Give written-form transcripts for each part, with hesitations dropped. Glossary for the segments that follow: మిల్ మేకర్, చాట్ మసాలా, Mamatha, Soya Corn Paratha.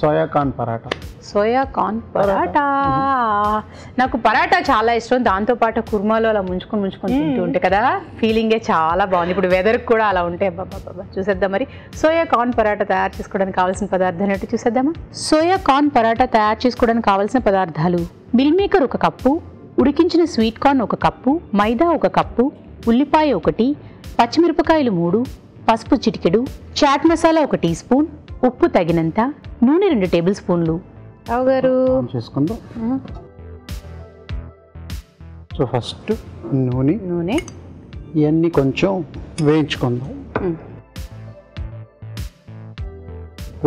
सोया corn paratha. Soya corn paratha నాకు పరాటా చాలా ఇష్టం, దాంతో పాటు కుర్మాలో అలా ముంచుకొని తింటూ ఉంటా కదా, ఫీలింగ్ చాలా బాగుంది. ఇప్పుడు వెదర్ కూడా అలా ఉంటే అబ్బా చూసేద్దాం మరి. సోయా కార్న్ పరాటా తయారు చేసుకోవడానికి కావాల్సిన పదార్థాలు ఏంటో చూసేద్దామా. సోయా కార్న్ పరాటా తయారు చేసుకోవడానికి కావాల్సిన పదార్థాలు: మిల్ మేకర్ 1 కప్పు, ఉడికించిన స్వీట్ కార్న్ 1 కప్పు, మైదా 1 కప్పు, ఉల్లిపాయ 1, పచ్చిమిరపకాయలు 3, పసుపు చిటికెడు, చాట్ మసాలా 1 టీ స్పూన్, ఉప్పు తగినంత, నూనె 2 టేబుల్ స్పూన్లు. సో ఫస్ట్ నూనె ఇవన్నీ కొంచెం వేయించుకుందాం.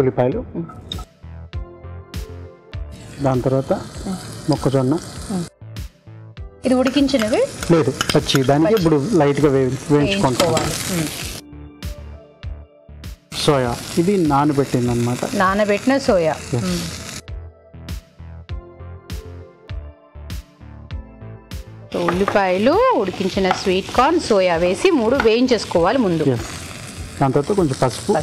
ఉల్లిపాయలు, దాని తర్వాత మొక్కజొన్న, ఇది ఉడికించినవి లేదు పచ్చి, దానికి ఇప్పుడు లైట్గా వేయించుకోవాలి. సోయా ఇది నానబెట్టింది అన్నమాట, నానబెట్టిన సోయా. ఉల్లిపాయలు, ఉడికించిన స్వీట్ కార్న్, సోయా వేసి 3 వేయించేసుకోవాలి ముందు. దాని తర్వాత కొంచెం పసుపు,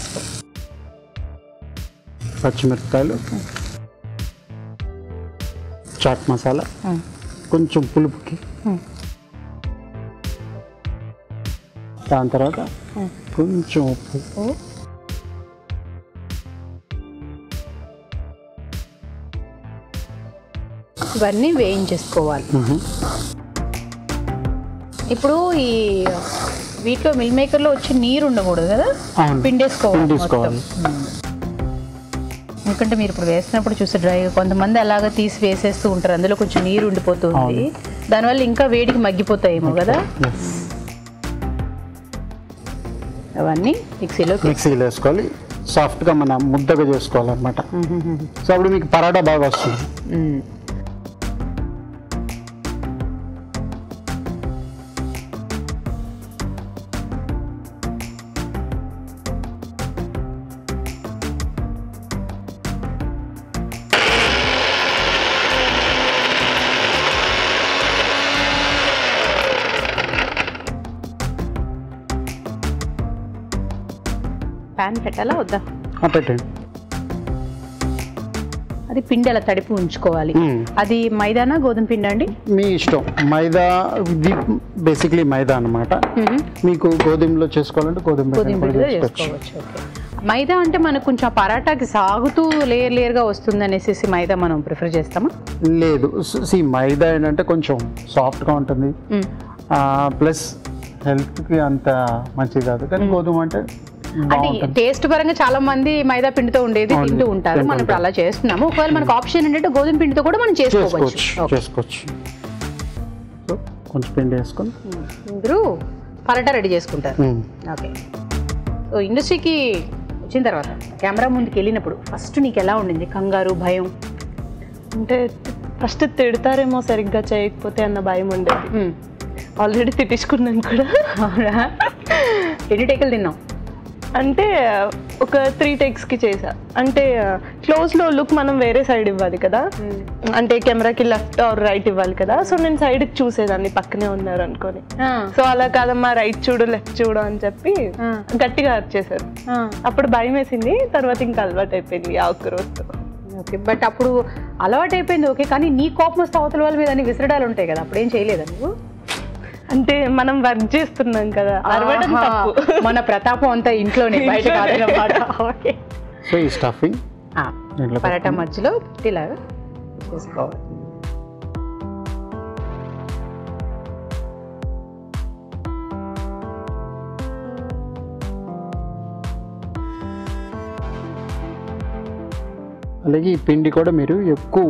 పచ్చిమిరపకాయలు, చాట్ మసాలా, కొంచెం పులుపుకి, దాని తర్వాత కొంచెం ఉప్పు, ఇవన్నీ వేయించేసుకోవాలి. ఇప్పుడు ఈ వీటిలో మిల్ మేకర్లో వచ్చి నీరు ఉండకూడదు కదా, పిండేసుకోవాలి. ఎందుకంటే మీరు ఇప్పుడు వేసినప్పుడు చూస్తే డ్రైగా కొంతమంది అలాగ తీసి వేసేస్తూ ఉంటారు, అందులో కొంచెం నీరు ఉండిపోతుంది, దానివల్ల ఇంకా వేడికి మగ్గిపోతాయేమో కదా. అవన్నీ మిక్సీలో వేసుకోవాలి, సాఫ్ట్గా మన ముద్దగా చేసుకోవాలన్నమాట. సో అప్పుడు మీకు పరాటా బాగా వస్తుంది. ప్యాన్ పెట్టాలా వద్దా? పెట్టండి. అది పిండి అలా తడిపి ఉంచుకోవాలి. అది మైదానా గోధుమ పిండి అండి? మీ ఇష్టం. మైదా బేసిక్లీ మైదా అన్నమాట. మీకు గోధుమలో చేసుకోవాలంటే గోధుమ. మైదా అంటే మనకు కొంచెం ఆ పరాటాకి సాగుతూ లేయర్ లేయర్గా వస్తుంది అనేసి మైదా మనం ప్రిఫర్ చేస్తామా? లేదు, మైదా ఏంటంటే కొంచెం సాఫ్ట్గా ఉంటుంది, ప్లస్ హెల్త్కి అంత మంచిది కాదు. కానీ గోధుమ అంటే అంటే టేస్ట్ పరంగా చాలా మంది మైదా పిండితో ఉండేది తింటూ ఉంటారు, మనం ఇప్పుడు అలా చేస్తున్నాము. ఒకవేళ మనకు ఆప్షన్ ఏంటంటే గోధుమ పిండితో కూడా మనం చేసుకోవచ్చు. కొంచెం పిండి వేసుకొని అందరూ పరాటా రెడీ చేసుకుంటారు. ఓకే, సో ఇండస్ట్రీకి వచ్చిన తర్వాత కెమెరా ముందుకు వెళ్ళినప్పుడు ఫస్ట్ నీకు ఎలా ఉండింది? కంగారు, భయం? అంటే ఫస్ట్ తిడతారేమో సరిగ్గా చేయకపోతే అన్న భయం ఉండేది. ఆల్రెడీ తిట్టించుకున్నాను కూడా. ఎన్ని టేకులు తిన్నాం అంటే? ఒక 3 టెక్స్కి చేసా. అంటే క్లోజ్లో లుక్ మనం వేరే సైడ్ ఇవ్వాలి కదా, అంటే కెమెరాకి లెఫ్ట్ ఆర్ రైట్ ఇవ్వాలి కదా. సో నేను సైడ్కి చూసేదాన్ని, పక్కనే ఉన్నారు అనుకొని. సో అలా కాదమ్మా, రైట్ చూడు లెఫ్ట్ చూడు అని చెప్పి గట్టిగా అరిచేశారు. అప్పుడు భయం వేసింది, తర్వాత ఇంకా అలవాటు అయిపోయింది ఆ ఒక్క రోజుతో. ఓకే, బట్ అప్పుడు అలవాటు అయిపోయింది. ఓకే, కానీ నీ కోపం వస్తే అవతల వాళ్ళ మీద విసిరడాలు ఉంటాయి కదా, అప్పుడు ఏం చేయలేదా నువ్వు? అంటే మనం వర్క్ చేస్తున్నాం కదా, అరవడం తప్పు. మన ప్రతాపం అంతా ఇంట్లోనే, బయట కాదన్నమాట. ఓకే, సో ఈ స్టఫింగ్ పరాటా మధ్యలో ఇలా చేసుకోవాలి. అలాగే ఈ పిండి కూడా మీరు ఎక్కువ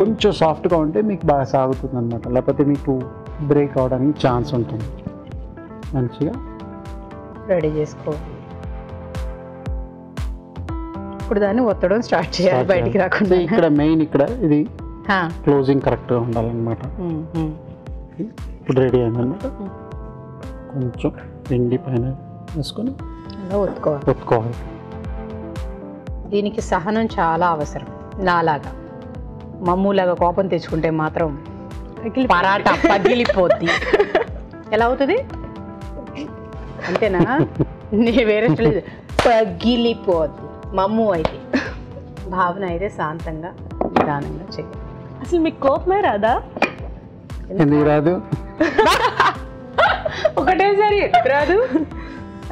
కొంచెం సాఫ్ట్గా ఉంటే మీకు బాగా సాగుతుంది అన్నమాట, లేకపోతే మీకు బ్రేక్ అవడానికి ఛాన్స్ ఉంటుంది. మంచిగా రెడీ చేసుకోవాలి. ఇప్పుడు దాన్ని ఒత్తడం స్టార్ట్ చేయాలి, బయటికి రాకుండా. ఇక్కడ మెయిన్ ఇక్కడ ఇది క్లోజింగ్ కరెక్ట్గా ఉండాలన్నమాట. ఇప్పుడు రెడీ అయిందన్నమాట. కొంచెం పిండి పైన వేసుకొని అలా ఒత్తుకోవాలి. దీనికి సహనం చాలా అవసరం. నాలాగా మమ్మూలాగా కోపం తెచ్చుకుంటే మాత్రం పరాటా పగిలిపోద్ది. ఎలా అవుతుంది అంతేనా? నీ వేరే పగిలిపోద్ది మమ్ము అయితే. భావన అయితే శాంతంగా నిదానంగా చేయండి. అసలు మీకు కోపమే రాదా? ఎందుకు రాదు? ఒకటేసారి రాదు.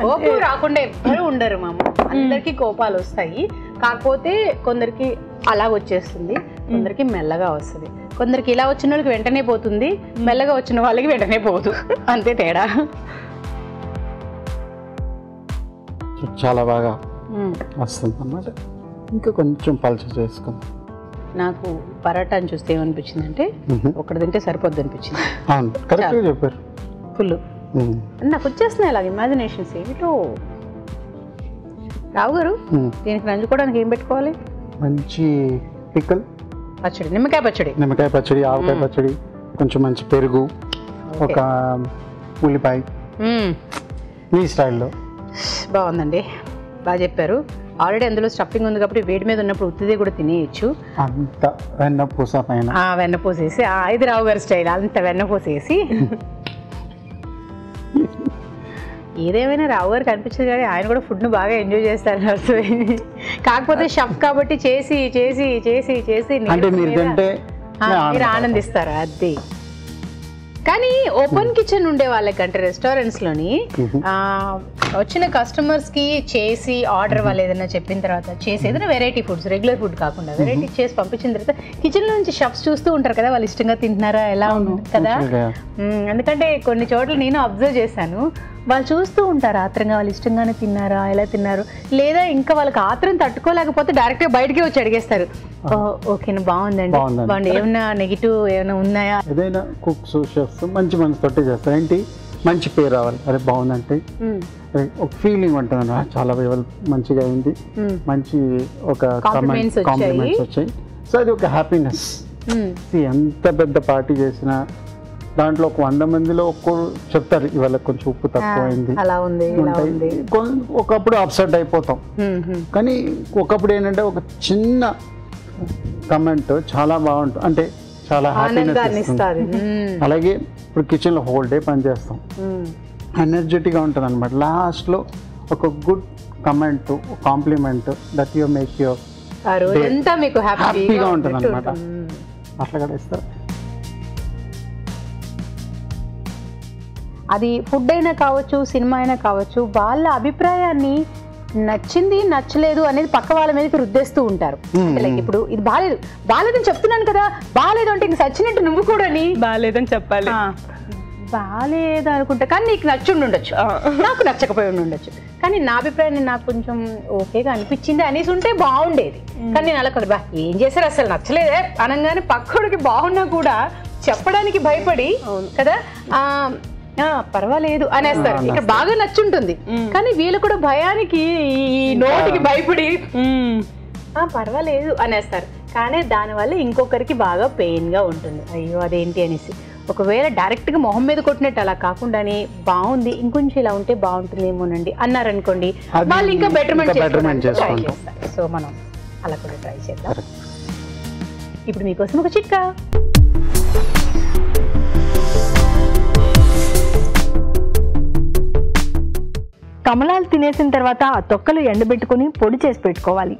కోపం రాకుండా ఎవ్వరూ ఉండరు మామ, అందరికీ కోపాలు వస్తాయి. కాకపోతే కొందరికి అలా వచ్చేస్తుంది, కొందరికి మెల్లగా వస్తుంది, కొందరికి ఇలా వచ్చిన వాళ్ళకి వెంటనే పోతుంది, మెల్లగా వచ్చిన వాళ్ళకి వెంటనే పోదు, అంతే తేడా. చాలా బాగా వస్తుంది అన్నమాట. ఇంకా కొంచెం పల్చ చేసుకుందాం. నాకు పరాటాన్ని చూస్తే ఏమనిపించింది అంటే ఒకటి తింటే సరిపోద్ది అనిపించింది. చెప్పారు ఫుల్ నాకు వచ్చేస్తున్నాయి అలాగే ఇమాజినేషన్స్ ఏమిటో. రావు గారు దీనికి నంచుకోవడానికి ఏం పెట్టుకోవాలి? మంచి పిక్కల్ పచ్చడి, నిమ్మకాయ పచ్చడి, నిమ్మకాయ పచ్చడి, ఆవకాయ పచ్చడి, కొంచెం మంచి పెరుగు, ఒక ఉల్లిపాయ, మీ స్టైల్లో. బాగుందండి, బాగా చెప్పారు. ఆల్రెడీ అందులో స్టఫింగ్ ఉంది కాబట్టి వేడి మీద ఉన్నప్పుడు ఉత్తిదే కూడా తినేయచ్చు. అంత వెన్నపూస వెన్నపూస వేసి ఇది రావు గారి స్టైల్, అంత వెన్నపూస వేసి. ఏదేమైనా రావు గారికి అనిపించదు కానీ ఆయన కూడా ఫుడ్ను బాగా ఎంజాయ్ చేస్తారని అర్థమైంది. కాకపోతే షఫ్ కాబట్టి చేసి చేసి చేసి చేసి మీరు ఆనందిస్తారు అది. కానీ ఓపెన్ కిచెన్ ఉండే వాళ్ళకంటే రెస్టారెంట్స్లోని వచ్చిన కస్టమర్స్కి చేసి ఆర్డర్ వాళ్ళు ఏదైనా చెప్పిన తర్వాత చేసి ఏదైనా వెరైటీ ఫుడ్స్, రెగ్యులర్ ఫుడ్ కాకుండా వెరైటీ చేసి పంపించిన తర్వాత కిచెన్లో నుంచి షెఫ్స్ చూస్తూ ఉంటారు కదా, వాళ్ళు ఇష్టంగా తింటున్నారా ఎలా ఉంది కదా. ఎందుకంటే కొన్ని చోట్ల నేను అబ్జర్వ్ చేశాను, వాళ్ళు చూస్తూ ఉంటారు ఆత్రంగా వాళ్ళు ఇష్టంగానే తిన్నారా ఎలా తిన్నారు, లేదా ఇంకా వాళ్ళకి ఆత్రం తట్టుకోలేకపోతే డైరెక్ట్గా బయటకే వచ్చి అడిగేస్తారు, ఓకేనా బాగుందండి బాగుంది, ఏమైనా నెగిటివ్ ఏమైనా ఉన్నాయా? ఏదైనా కుక్స్ షెఫ్స్ మంచి మనసు తోటే చేస్తారు. ఏంటి మంచి పేరు రావాలి, అరే బాగుందంటే ఒక ఫీలింగ్ ఉంటుంది, చాలా మంచిగా అయింది, మంచి ఒక కాంప్లిమెంట్స్ వచ్చాయి. సో అది ఒక హ్యాపీనెస్. ఎంత పెద్ద పార్టీ చేసినా దాంట్లో ఒక 100 మందిలో ఒక్కరు చెప్తారు ఇవాళ కొంచెం ఉప్పు తక్కువైంది అలా ఉంది. ఒకప్పుడు అప్సెట్ అయిపోతాం, కానీ ఒకప్పుడు ఏంటంటే ఒక చిన్న కమెంట్ చాలా బాగుంటుంది అంటే చాలా హ్యాపీనెస్. అలాగే ఇప్పుడు కిచెన్లో హోల్ డే పనిచేస్తాం, ఎనర్జెటిక్గా ఉంటుంది అనమాట. లాస్ట్లో ఒక good comment, compliment that you make your హ్యాపీగా ఉంటుంది అనమాట. అట్లా కూడా ఇస్తారు. అది ఫుడ్ అయినా కావచ్చు, సినిమా అయినా కావచ్చు, వాళ్ళ అభిప్రాయాన్ని నచ్చింది నచ్చలేదు అనేది పక్క వాళ్ళ మీదకి రుద్దేస్తూ ఉంటారు. లైక్ ఇప్పుడు ఇది బాగాలేదు బాగాలేదని చెప్తున్నాను కదా, బాగాలేదు అంటే ఇంక సచ్చినట్టు నువ్వు కూడా బాగాలేదని చెప్పాలి, బాగాలేదు అనుకుంటా. కానీ నీకు నచ్చి ఉండొచ్చు, నాకు నచ్చకపోయి ఉండొచ్చు, కానీ నా అభిప్రాయాన్ని నాకు కొంచెం ఓకేగా అనిపించింది అనేసి ఉంటే బాగుండేది. కానీ నేను అలా కదా ఏం చేశారు అసలు నచ్చలేదే అనగానే పక్కడికి బాగున్నా కూడా చెప్పడానికి భయపడి కదా పర్వాలేదు అనేస్తారు. ఇక్కడ బాగా నచ్చుంటుంది కానీ వీళ్ళు కూడా భయానికి ఈ నోటికి భయపడి పర్వాలేదు అనేస్తారు. కానీ దానివల్ల ఇంకొకరికి బాగా పెయిన్గా ఉంటుంది, అయ్యో అదేంటి అనేసి. ఒకవేళ డైరెక్ట్గా మొహం మీద కొట్టినట్టు అలా కాకుండానే బాగుంది ఇంకొంచెం ఇలా ఉంటే బాగుంటుందేమోనండి అన్నారనుకోండి, వాళ్ళు ఇంకా బెటర్మెంట్ చేస్తారు. సో మనం అలా కూడా ట్రై చేద్దాం. ఇప్పుడు మీకోసం ఒక చిట్కా. కమలాలు తినేసిన తర్వాత ఆ తొక్కలు ఎండబెట్టుకుని పొడి చేసి పెట్టుకోవాలి.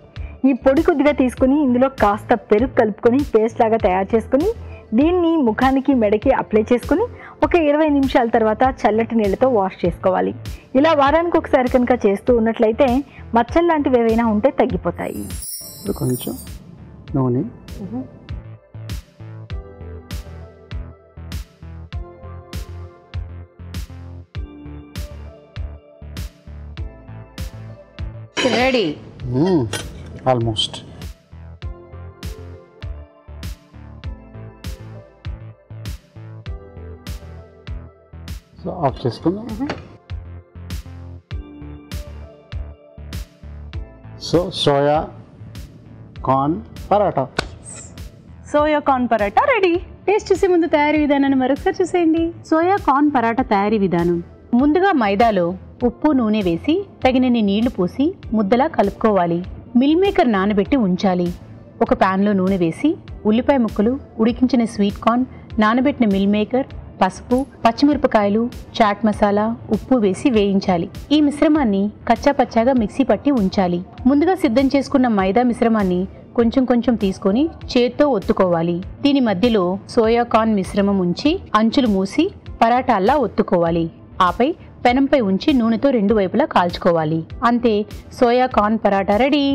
ఈ పొడి కొద్దిగా తీసుకుని ఇందులో కాస్త పెరుగు కలుపుకొని పేస్ట్ లాగా తయారు చేసుకుని దీన్ని ముఖానికి మెడకి అప్లై చేసుకుని ఒక 20 నిమిషాల తర్వాత చల్లటి నీళ్ళతో వాష్ చేసుకోవాలి. ఇలా వారానికి ఒకసారి కనుక చేస్తూ ఉన్నట్లయితే మచ్చలు లాంటివి ఏవైనా ఉంటే తగ్గిపోతాయి. కొంచెం నూనె, రెడీ ఆల్మోస్ట్. సో ఆఫ్ చేసుకుందాం. So soya corn paratha, soya corn paratha ready. Taste చేసే ముందు తయారీ విధానాన్ని మరొకసారి చూసేయండి. సోయా కార్న్ పరాటా తయారీ విధానం: ముందుగా మైదాలో ఉప్పు నూనె వేసి తగినన్ని నీళ్లు పోసి ముద్దలా కలుపుకోవాలి. మిల్ మేకర్ నానబెట్టి ఉంచాలి. ఒక ప్యాన్లో నూనె వేసి ఉల్లిపాయ ముక్కలు, ఉడికించిన స్వీట్ కార్న్, నానబెట్టిన మిల్ మేకర్, పసుపు, పచ్చిమిరపకాయలు, చాట్ మసాలా, ఉప్పు వేసి వేయించాలి. ఈ మిశ్రమాన్ని కచ్చాపచ్చాగా మిక్సీ పట్టి ఉంచాలి. ముందుగా సిద్ధం చేసుకున్న మైదా మిశ్రమాన్ని కొంచెం కొంచెం తీసుకొని చేత్తో ఒత్తుకోవాలి। దీని మధ్యలో సోయా కార్న్ మిశ్రమం ఉంచి అంచులు మూసి పరాటాల్లా ఒత్తుకోవాలి। ఆపై పెనంపై ఉంచి నూనెతో రెండు వైపులా కాల్చుకోవాలి। అంతే సోయా కార్న్ పరాటా రెడీ।